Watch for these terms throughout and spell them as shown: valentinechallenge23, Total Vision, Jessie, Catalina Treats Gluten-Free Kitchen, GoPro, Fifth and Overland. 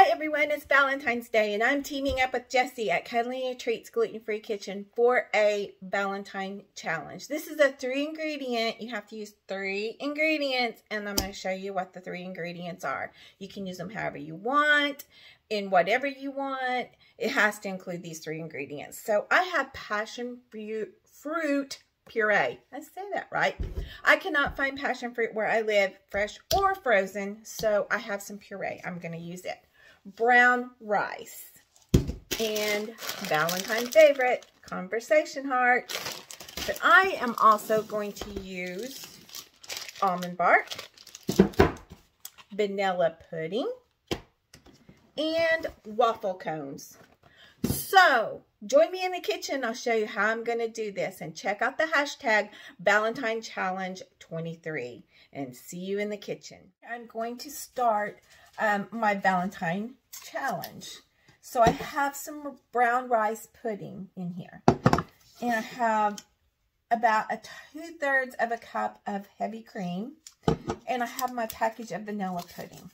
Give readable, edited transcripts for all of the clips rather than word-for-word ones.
Hi everyone, it's Valentine's Day and I'm teaming up with Jessie at Catalina Treats Gluten-Free Kitchen for a Valentine challenge. This is a 3-ingredient. You have to use 3 ingredients and I'm going to show you what the 3 ingredients are. You can use them however you want, in whatever you want. It has to include these 3 ingredients. So I have passion fruit puree. I say that right. I cannot find passion fruit where I live, fresh or frozen, so I have some puree. I'm going to use it. Brown rice and Valentine favorite, conversation heart. But I am also going to use almond bark, vanilla pudding, and waffle cones. So join me in the kitchen. I'll show you how I'm going to do this, and check out the hashtag #ValentineChallenge23 and see you in the kitchen. I'm going to start my Valentine challenge. So I have some brown rice pudding in here, and I have about 2/3 of a cup of heavy cream, and I have my package of vanilla pudding.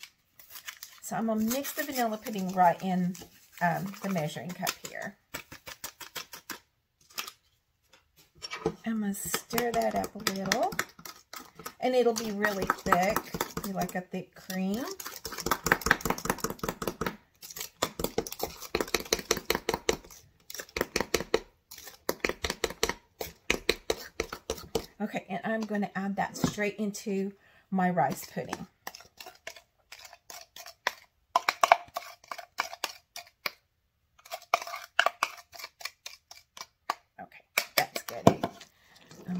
So I'm going to mix the vanilla pudding right in the measuring cup here. I'm going to stir that up a little, and it'll be really thick. You like a thick cream. Okay, and I'm going to add that straight into my rice pudding.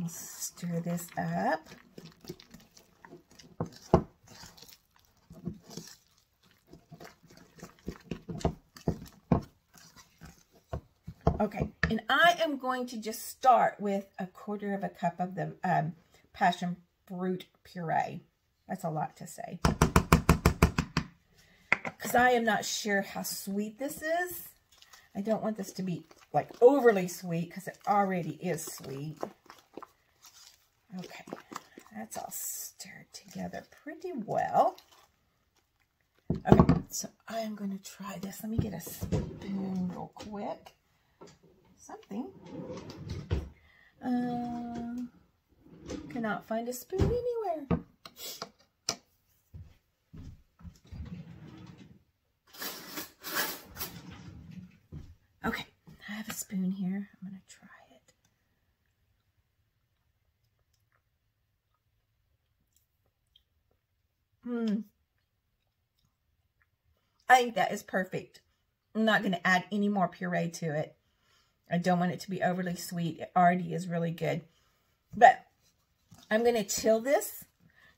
Stir this up. Okay, and I am going to just start with 1/4 cup of the passion fruit puree. That's a lot to say, because I am not sure how sweet this is. I don't want this to be like overly sweet, because it already is sweet. Okay, that's all stirred together pretty well. Okay, so I'm going to try this. Let me get a spoon real quick. Something. Cannot find a spoon anywhere. Okay, I have a spoon here. I'm going to try. I think that is perfect. I'm not going to add any more puree to it. I don't want it to be overly sweet. It already is really good. But I'm going to chill this,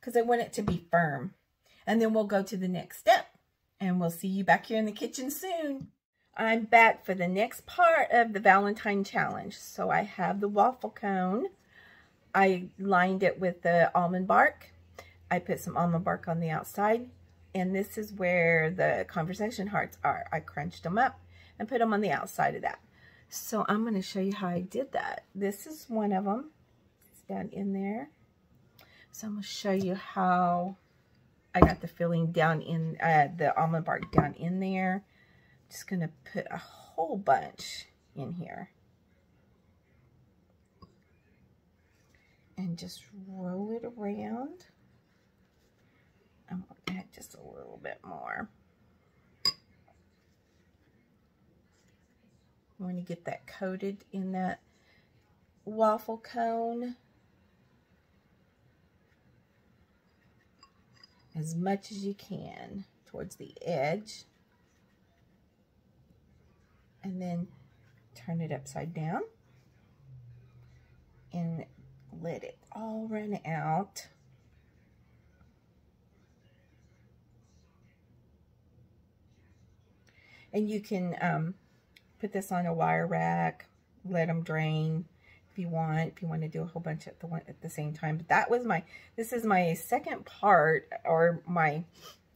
because I want it to be firm. And then we'll go to the next step. And we'll see you back here in the kitchen soon. I'm back for the next part of the Valentine challenge. So I have the waffle cone. I lined it with the almond bark. I put some almond bark on the outside, and this is where the conversation hearts are. I crunched them up and put them on the outside of that. So I'm going to show you how I did that. This is one of them. It's down in there. So I'm going to show you how I got the filling down in, the almond bark down in there. I'm just going to put a whole bunch in here. And just roll it around. I'm going to add just a little bit more. I want to get that coated in that waffle cone as much as you can towards the edge. And then turn it upside down and let it all run out. And you can put this on a wire rack, let them drain if you want to do a whole bunch at the same time. But that was this is my second part, or my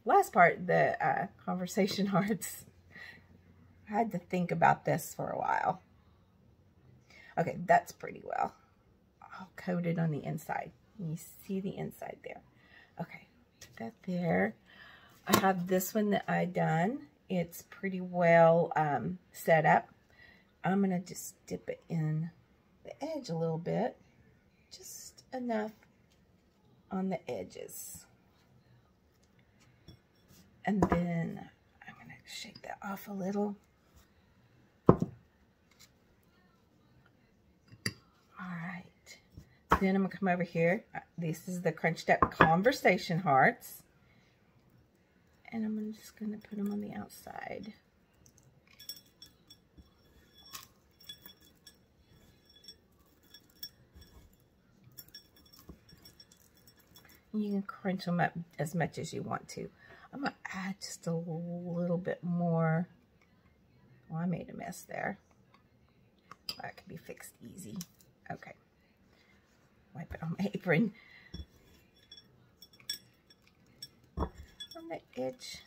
last part, the conversation hearts. I had to think about this for a while. Okay, that's pretty well all coated on the inside. You see the inside there. Okay, put that there. I have this one that I done. It's pretty well set up. I'm going to just dip it in the edge a little bit, just enough on the edges. And then I'm going to shake that off a little. Alright, then I'm going to come over here. This is the crunched up conversation hearts. And I'm just going to put them on the outside. You can crunch them up as much as you want to. I'm going to add just a little bit more. Well, I made a mess there. That can be fixed easy. Okay. Wipe it on my apron. On the edge.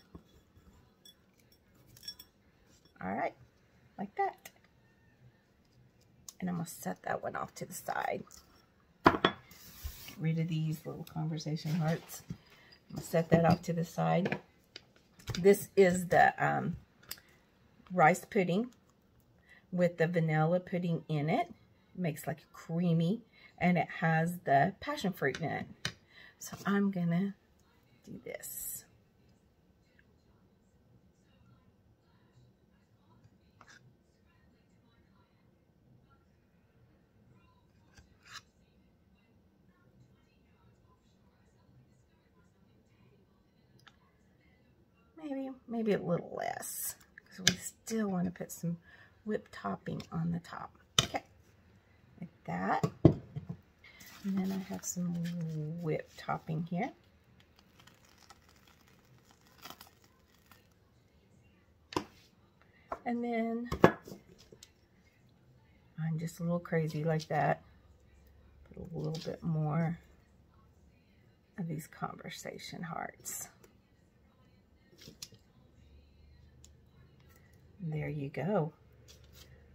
Alright. Like that. And I'm going to set that one off to the side. Get rid of these little conversation hearts. I'm going to set that off to the side. This is the rice pudding with the vanilla pudding in it. It makes like creamy. And it has the passion fruit in it. So I'm going to do this. Maybe a little less. Because we still want to put some whipped topping on the top. Okay. Like that. And then I have some whipped topping here. And then I'm just a little crazy like that. Put a little bit more of these conversation hearts. And there you go.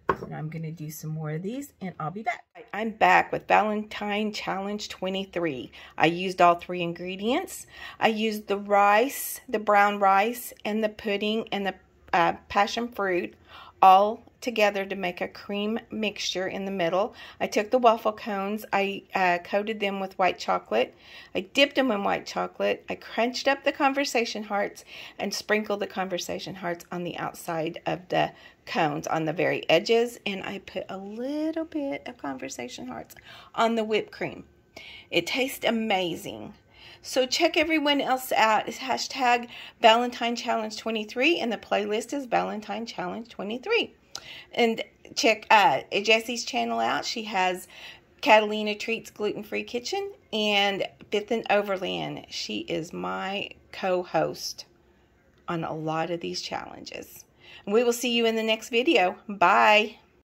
And I'm going to do some more of these and I'll be back. I'm back with Valentine Challenge 23. I used all three ingredients. I used the rice, the brown rice, and the pudding and the passion fruit all together to make a cream mixture in the middle. I took the waffle cones. I coated them with white chocolate. I dipped them in white chocolate. I crunched up the conversation hearts and sprinkled the conversation hearts on the outside of the cones on the very edges. And I put a little bit of conversation hearts on the whipped cream. It tastes amazing. So check everyone else out. It's hashtag Valentine Challenge 23 and the playlist is Valentine Challenge 23. And check Jessie's channel out. She has Catalina Treats Gluten-Free Kitchen and Fifth and Overland. She is my co-host on a lot of these challenges. And we will see you in the next video. Bye.